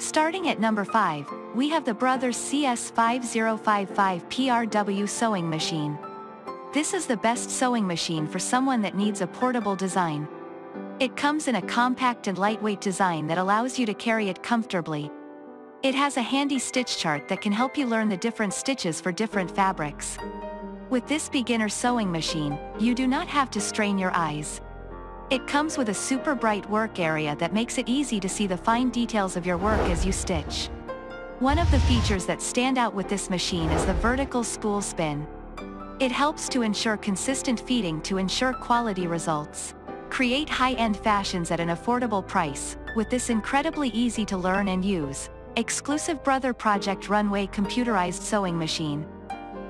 Starting at number 5, we have the Brother CS5055PRW sewing machine. This is the best sewing machine for someone that needs a portable design. It comes in a compact and lightweight design that allows you to carry it comfortably. It has a handy stitch chart that can help you learn the different stitches for different fabrics. With this beginner sewing machine, you do not have to strain your eyes. It comes with a super bright work area that makes it easy to see the fine details of your work as you stitch. One of the features that stand out with this machine is the vertical spool spin. It helps to ensure consistent feeding to ensure quality results. Create high-end fashions at an affordable price, with this incredibly easy to learn and use, exclusive Brother Project Runway computerized sewing machine.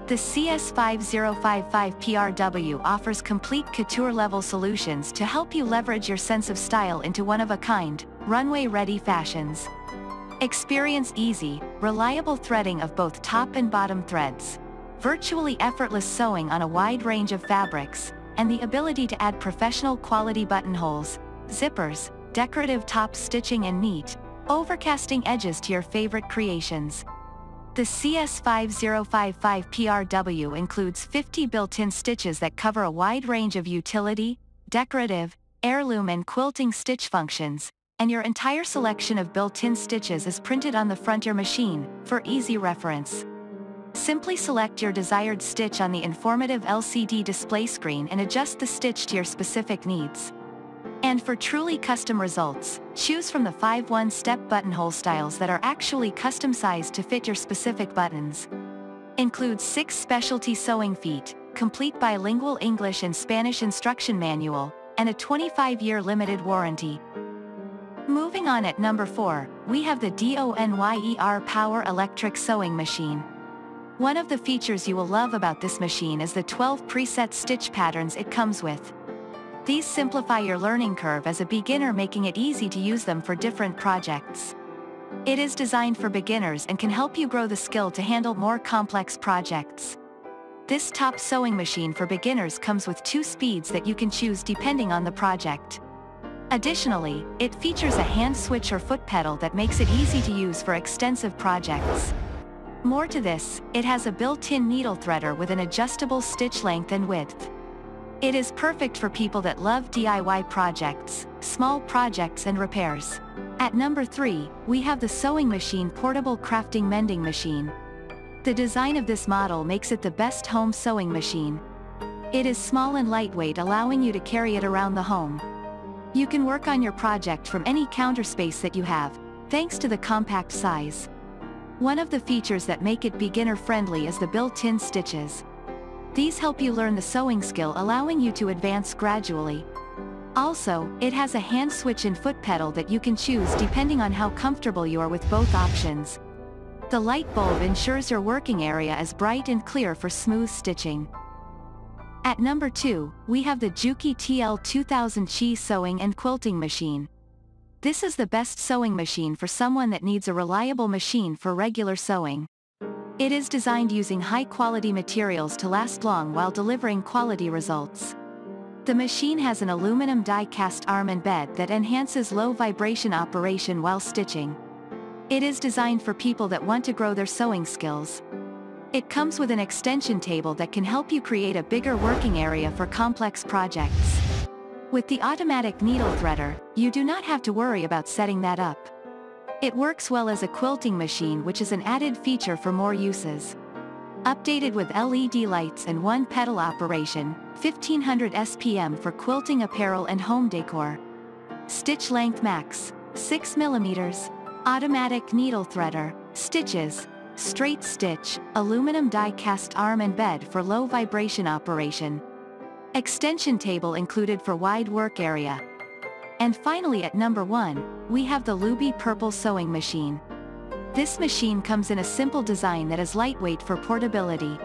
The CS5055PRW offers complete couture-level solutions to help you leverage your sense of style into one-of-a-kind, runway-ready fashions. Experience easy, reliable threading of both top and bottom threads, virtually effortless sewing on a wide range of fabrics, and the ability to add professional quality buttonholes, zippers, decorative top stitching and neat, overcasting edges to your favorite creations. The CS5055PRW includes 50 built-in stitches that cover a wide range of utility, decorative, heirloom and quilting stitch functions, and your entire selection of built-in stitches is printed on the front of your machine, for easy reference. Simply select your desired stitch on the informative LCD display screen and adjust the stitch to your specific needs. And for truly custom results, choose from the 5 one-step buttonhole styles that are actually custom-sized to fit your specific buttons. Includes 6 specialty sewing feet, complete bilingual English and Spanish instruction manual, and a 25-year limited warranty. Moving on at number 4, we have the DONYER Power Electric Sewing Machine. One of the features you will love about this machine is the 12 preset stitch patterns it comes with. These simplify your learning curve as a beginner, making it easy to use them for different projects. It is designed for beginners and can help you grow the skill to handle more complex projects. This top sewing machine for beginners comes with 2 speeds that you can choose depending on the project. Additionally, it features a hand switch or foot pedal that makes it easy to use for extensive projects. More to this, it has a built-in needle threader with an adjustable stitch length and width. It is perfect for people that love DIY projects, small projects and repairs. At number 3, we have the sewing machine portable crafting mending machine. The design of this model makes it the best home sewing machine. It is small and lightweight, allowing you to carry it around the home. You can work on your project from any counter space that you have, thanks to the compact size. One of the features that make it beginner friendly is the built-in stitches. These help you learn the sewing skill, allowing you to advance gradually. Also, it has a hand switch and foot pedal that you can choose depending on how comfortable you are with both options. The light bulb ensures your working area is bright and clear for smooth stitching. At number 2, we have the Juki TL2000Qi sewing and quilting machine. This is the best sewing machine for someone that needs a reliable machine for regular sewing. It is designed using high-quality materials to last long while delivering quality results. The machine has an aluminum die-cast arm and bed that enhances low-vibration operation while stitching. It is designed for people that want to grow their sewing skills. It comes with an extension table that can help you create a bigger working area for complex projects. With the automatic needle threader, you do not have to worry about setting that up. It works well as a quilting machine, which is an added feature for more uses. Updated with LED lights and one pedal operation, 1500 SPM for quilting apparel and home decor. Stitch length max, 6 mm. Automatic needle threader, stitches, straight stitch, aluminum die cast arm and bed for low vibration operation. Extension table included for wide work area. And finally at number 1, we have the Luby Purple sewing machine. This machine comes in a simple design that is lightweight for portability.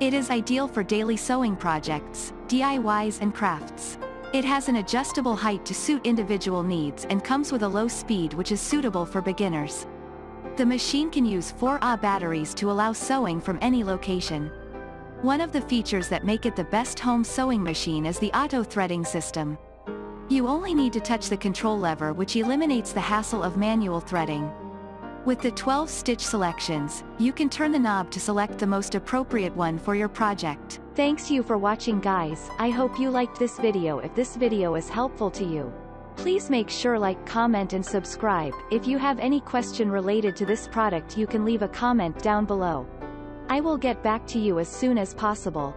It is ideal for daily sewing projects, DIYs and crafts. It has an adjustable height to suit individual needs and comes with a low speed which is suitable for beginners. The machine can use 4Ah batteries to allow sewing from any location. One of the features that make it the best home sewing machine is the auto-threading system. You only need to touch the control lever, which eliminates the hassle of manual threading. With the 12-stitch selections, you can turn the knob to select the most appropriate one for your project. Thanks you for watching guys, I hope you liked this video. If this video is helpful to you, please make sure like, comment and subscribe. If you have any question related to this product you can leave a comment down below. I will get back to you as soon as possible.